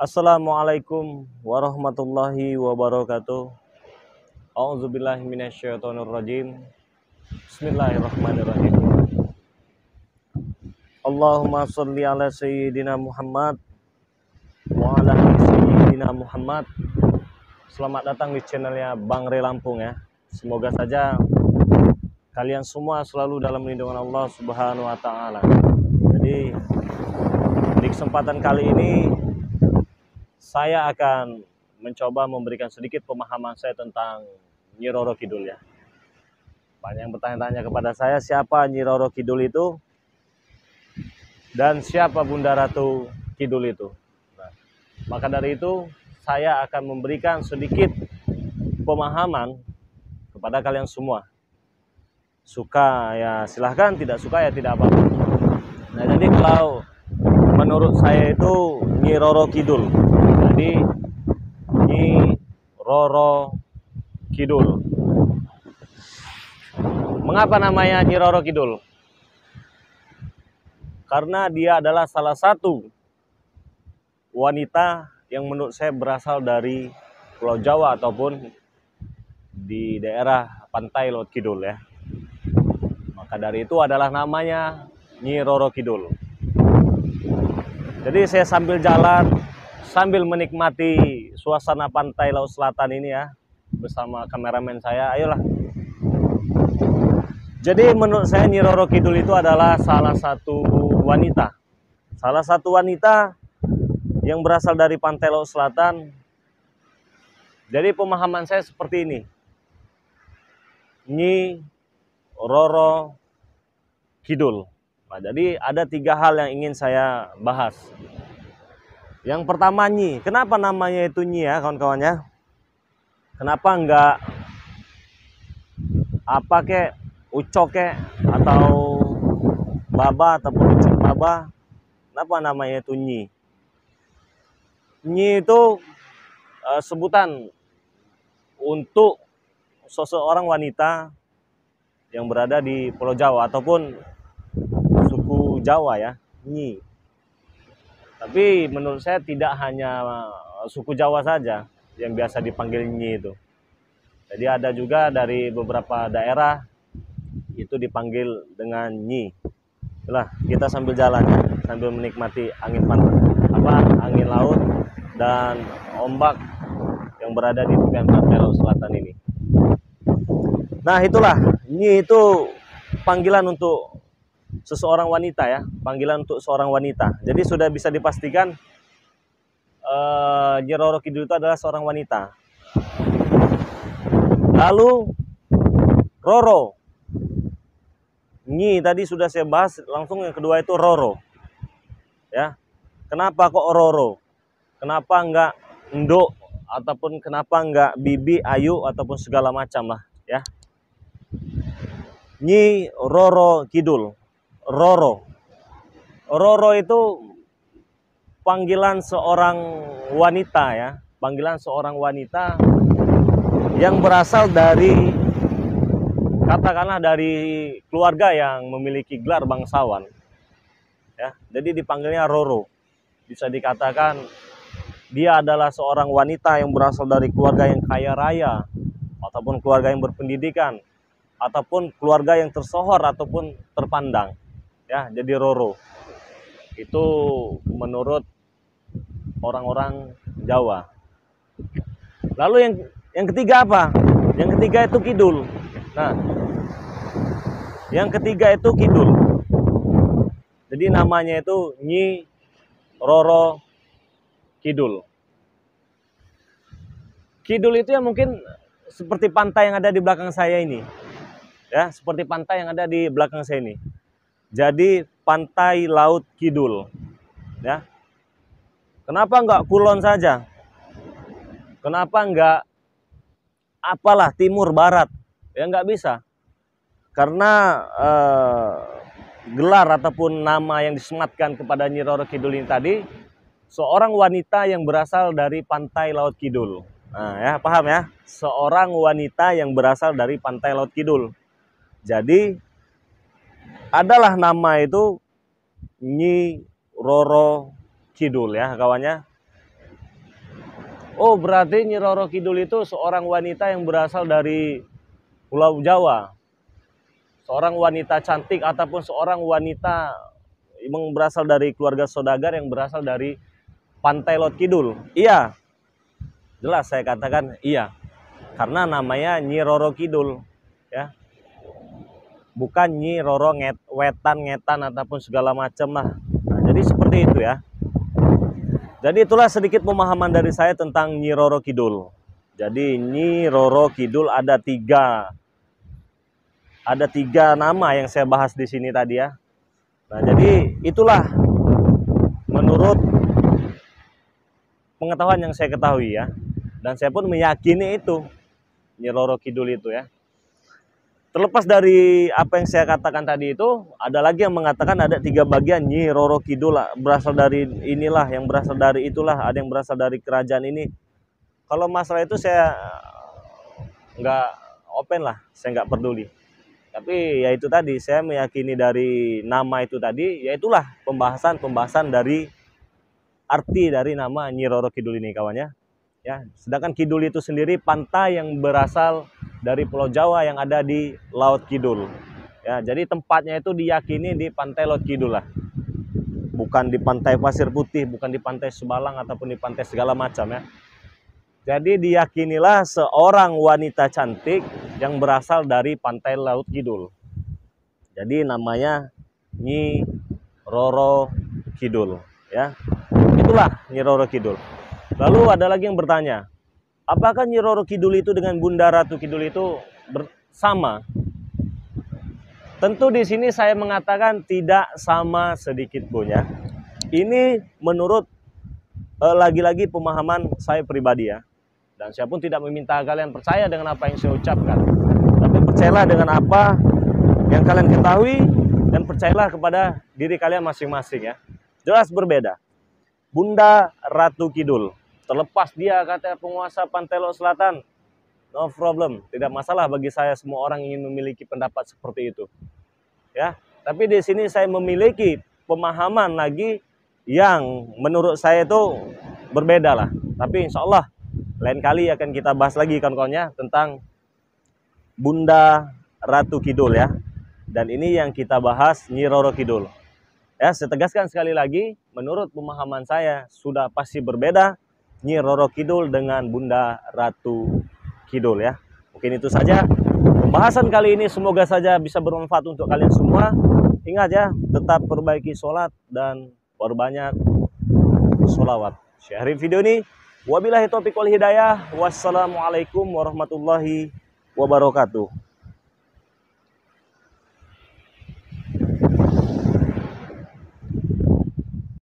Assalamualaikum warahmatullahi wabarakatuh. A'udzubillahi minasyaitonirrajim. Bismillahirrahmanirrahim. Allahumma shalli ala sayyidina Muhammad wa ala ali sayyidina Muhammad. Selamat datang di channelnya Bang Rey Lampung ya. Semoga saja kalian semua selalu dalam lindungan Allah Subhanahu wa taala. Jadi di kesempatan kali ini saya akan mencoba memberikan sedikit pemahaman saya tentang Nyi Roro Kidul ya. Banyak yang bertanya-tanya kepada saya siapa Nyi Roro Kidul itu dan siapa Bunda Ratu Kidul itu. Nah, maka dari itu saya akan memberikan sedikit pemahaman kepada kalian semua. Suka ya silahkan, tidak suka ya tidak apa-apa. Nah, jadi kalau menurut saya itu Nyi Roro Kidul. Jadi Nyi Roro Kidul. Mengapa namanya Nyi Roro Kidul? Karena dia adalah salah satu wanita yang menurut saya berasal dari Pulau Jawa ataupun di daerah pantai Laut Kidul ya. Maka dari itu adalah namanya Nyi Roro Kidul. Jadi saya sambil jalan, sambil menikmati suasana pantai Laut Selatan ini ya, bersama kameramen saya, ayolah. Jadi menurut saya Nyi Roro Kidul itu adalah salah satu wanita yang berasal dari pantai Laut Selatan. Jadi pemahaman saya seperti ini. Nyi Roro Kidul. Nah, jadi ada tiga hal yang ingin saya bahas. Yang pertama Nyi. Kenapa namanya itu Nyi ya kawan-kawannya? Kenapa enggak apa kek? Ucok ya, atau baba ataupun ucok baba, kenapa namanya itu Nyi? Nyi itu sebutan untuk seseorang wanita yang berada di Pulau Jawa ataupun suku Jawa ya, Nyi. Tapi menurut saya tidak hanya suku Jawa saja yang biasa dipanggil Nyi itu. Jadi ada juga dari beberapa daerah itu dipanggil dengan Nyi. Lah, kita sambil jalan sambil menikmati angin pantai, angin laut dan ombak yang berada di pantai Laut Selatan ini. Nah, itulah Nyi itu panggilan untuk seseorang wanita ya, panggilan untuk seorang wanita. Jadi sudah bisa dipastikan Nyi Roro Kidul itu adalah seorang wanita. Lalu Roro, Nyi tadi sudah saya bahas, langsung yang kedua itu Roro. Ya. Kenapa kok Roro? Kenapa enggak Nduk ataupun kenapa enggak Bibi, Ayu ataupun segala macam lah, ya. Nyi Roro Kidul. Roro. Roro itu panggilan seorang wanita ya, panggilan seorang wanita yang berasal dari, katakanlah, dari keluarga yang memiliki gelar bangsawan ya, jadi dipanggilnya Roro. Bisa dikatakan dia adalah seorang wanita yang berasal dari keluarga yang kaya raya ataupun keluarga yang berpendidikan ataupun keluarga yang tersohor ataupun terpandang ya, jadi Roro. Itu menurut orang-orang Jawa. Lalu yang ketiga apa? Yang ketiga itu Kidul. Nah, yang ketiga itu Kidul. Jadi namanya itu Nyi Roro Kidul. Kidul itu ya mungkin seperti pantai yang ada di belakang saya ini. Ya, seperti pantai yang ada di belakang saya ini. Jadi pantai Laut Kidul. Ya. Kenapa enggak Kulon saja? Kenapa enggak apalah timur barat? Ya nggak bisa, karena gelar ataupun nama yang disematkan kepada Nyi Roro Kidul ini tadi seorang wanita yang berasal dari pantai Laut Kidul. Nah, ya paham ya, seorang wanita yang berasal dari pantai Laut Kidul. Jadi adalah nama itu Nyi Roro Kidul ya kawannya. Oh, berarti Nyi Roro Kidul itu seorang wanita yang berasal dari Pulau Jawa. Seorang wanita cantik ataupun seorang wanita yang berasal dari keluarga saudagar yang berasal dari pantai Laut Kidul. Iya. Jelas saya katakan iya. Karena namanya Nyi Roro Kidul, ya. Bukan Nyi Roro Wetan ataupun segala macam lah. Nah, jadi seperti itu ya. Jadi itulah sedikit pemahaman dari saya tentang Nyi Roro Kidul. Jadi Nyi Roro Kidul ada tiga nama yang saya bahas di sini tadi ya. Nah, jadi itulah menurut pengetahuan yang saya ketahui ya. Dan saya pun meyakini itu Nyi Roro Kidul itu ya. Terlepas dari apa yang saya katakan tadi itu, ada lagi yang mengatakan ada tiga bagian Nyi Roro Kidul berasal dari inilah, yang berasal dari itulah, ada yang berasal dari kerajaan ini. Kalau masalah itu saya nggak open lah, saya nggak peduli. Tapi ya itu tadi, saya meyakini dari nama itu tadi, ya itulah pembahasan dari arti dari nama Nyi Roro Kidul ini kawannya. Ya, sedangkan Kidul itu sendiri pantai yang berasal dari Pulau Jawa yang ada di Laut Kidul. Ya, jadi tempatnya itu diyakini di pantai Laut Kidul lah. Bukan di pantai Pasir Putih, bukan di pantai Sebalang ataupun di pantai segala macam ya. Jadi diyakinilah seorang wanita cantik yang berasal dari pantai Laut Kidul. Jadi namanya Nyi Roro Kidul ya. Itulah Nyi Roro Kidul. Lalu ada lagi yang bertanya, apakah Nyi Roro Kidul itu dengan Bunda Ratu Kidul itu bersama? Tentu di sini saya mengatakan tidak sama sedikit pun ya. Ini menurut lagi-lagi pemahaman saya pribadi ya. Dan saya pun tidak meminta kalian percaya dengan apa yang saya ucapkan. Tapi percayalah dengan apa yang kalian ketahui dan percayalah kepada diri kalian masing-masing ya. Jelas berbeda. Bunda Ratu Kidul, terlepas dia kata penguasa pantai Laut Selatan, no problem, tidak masalah bagi saya, semua orang ingin memiliki pendapat seperti itu. Ya, tapi di sini saya memiliki pemahaman lagi yang menurut saya itu berbeda lah. Tapi insya Allah lain kali akan kita bahas lagi kawan-kawannya tentang Bunda Ratu Kidul ya. Dan ini yang kita bahas Nyi Roro Kidul. Ya, saya tegaskan sekali lagi, menurut pemahaman saya sudah pasti berbeda Nyi Roro Kidul dengan Bunda Ratu Kidul ya. Mungkin itu saja pembahasan kali ini, semoga saja bisa bermanfaat untuk kalian semua. Ingat ya, tetap perbaiki sholat dan perbanyak sholawat. Sharein video ini. Wabillahi taufiq wal hidayah. Wassalamualaikum warahmatullahi wabarakatuh.